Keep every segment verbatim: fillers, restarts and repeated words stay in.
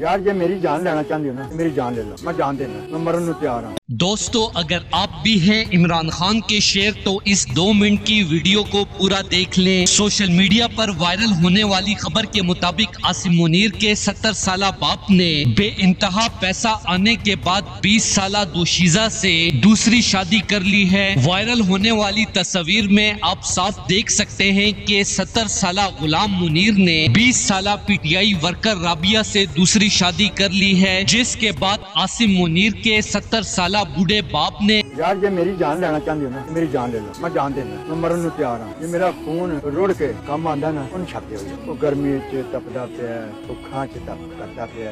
यार ये मेरी जान लेना चाहती हो ना, मेरी जान ले लो, मैं जान देना, मैं मरन को तैयार हूँ। दोस्तों अगर आप भी हैं इमरान खान के शेर तो इस दो मिनट की वीडियो को पूरा देख लें। सोशल मीडिया पर वायरल होने वाली खबर के मुताबिक आसिम मुनीर के सत्तर साल बाप ने बेइंतहा पैसा आने के बाद बीस साल दोशीजा से दूसरी शादी कर ली है। वायरल होने वाली तस्वीर में आप साफ देख सकते हैं कि सत्तर साल गुलाम मुनीर ने बीस साल पीटीआई वर्कर राबिया से दूसरी शादी कर ली है, जिसके बाद आसिम मुनीर के सत्तर साल बूढ़े बाप ने यार ये मेरी जान लेना चाहती हो ना, मेरी जान ले लो, मैं जान देना, मैं मरन को तैयार हूँ। ये मेरा खून रोड के कम आंदा ना उन छाते हो, वो गर्मी च तपदा पे, सुखा च तपदा पे,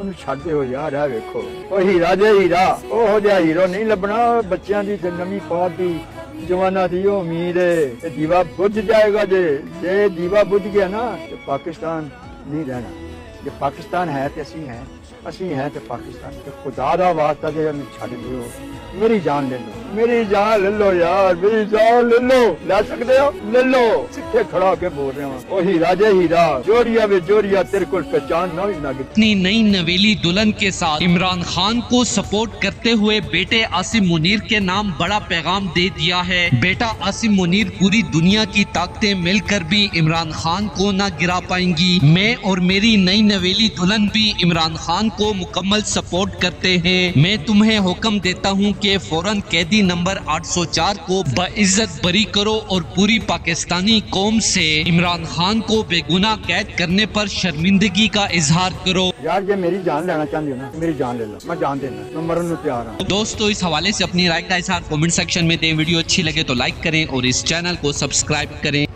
उन छाते हो यार। आ देखो ओ हीरा जे हीरा, ओ हो जा हीरो नहीं लबना बच्चों की नवी पात दी जवाना थी उम्मीद है दीवा बुझ जाएगा। जे जे दीवा बुझ गया ना तो पाकिस्तान नहीं रहना। ये पाकिस्तान है तो असी हैं, असी हैं तो पाकिस्तान। खुदा दा वास्ता जे छड्ड दियो, मेरी जान ले लो, मेरी जान ले लो यार, मेरी जान ले लो। ले सकदे हो ले लो, सिद्धे खड़ा होके बोल रहा हूँ। ओ हीरा जे हीरा, जोरिया वे जोरिया, तेरे को पहचान ना ही ना। अपनी नई नवेली दुल्हन के साथ इमरान खान को सपोर्ट करते हुए बेटे आसिम मुनीर के नाम बड़ा पैगाम दे दिया है। बेटा आसिम मुनीर, पूरी दुनिया की ताकतें मिलकर भी इमरान खान को ना गिरा पाएंगी। मैं और मेरी नई नवेली दुल्हन भी इमरान खान को मुकम्मल सपोर्ट करते हैं। मैं तुम्हें हुक्म देता हूँ कि फौरन कैदी नंबर आठ सौ चार को बइज्जत बरी करो और पूरी पाकिस्तानी कौम से इमरान खान को बेगुनाह कैद करने पर शर्मिंदगी का इजहार करो। यार ये मेरी जान लेना चाहती हो ना, मेरी जान ले लो, मैं जान देना, मैं मरन को तैयार हूँ। दोस्तों इस हवाले से अपनी राय का इजहार कमेंट सेक्शन में दें। वीडियो अच्छी लगे तो लाइक करें और इस चैनल को सब्सक्राइब करें।